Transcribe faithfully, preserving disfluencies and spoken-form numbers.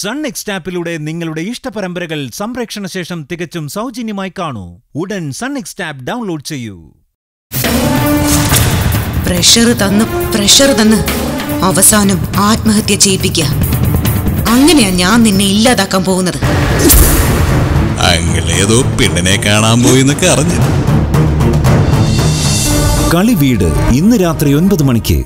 Sun Next ആപ്പിലൂടെ നിങ്ങളുടെ ഇഷ്ട പരമ്പരകൾ സംപ്രേക്ഷണ ശേഷം തികച്ചും സൗജന്യമായി കാണൂ. ഉടൻ Sun Next ആപ്പ് ഡൗൺലോഡ് ചെയ്യൂ. പ്രഷർ തന്ന് പ്രഷർ തന്ന് അവസാനം ആത്മഹത്യ ചെയ്യിപ്പിക്കുക. അങ്ങനെയാ ഞാൻ നിന്നെ ഇല്ലാതാക്കാൻ പോകുന്നത്. അങ്ങേലേതോ പെണ്ണിനെ കാണാൻ പോയി എന്നൊക്കെ അറിഞ്ഞു. കളി വീട് ഇന്ന് രാത്രി ഒൻപത് മണിക്ക്.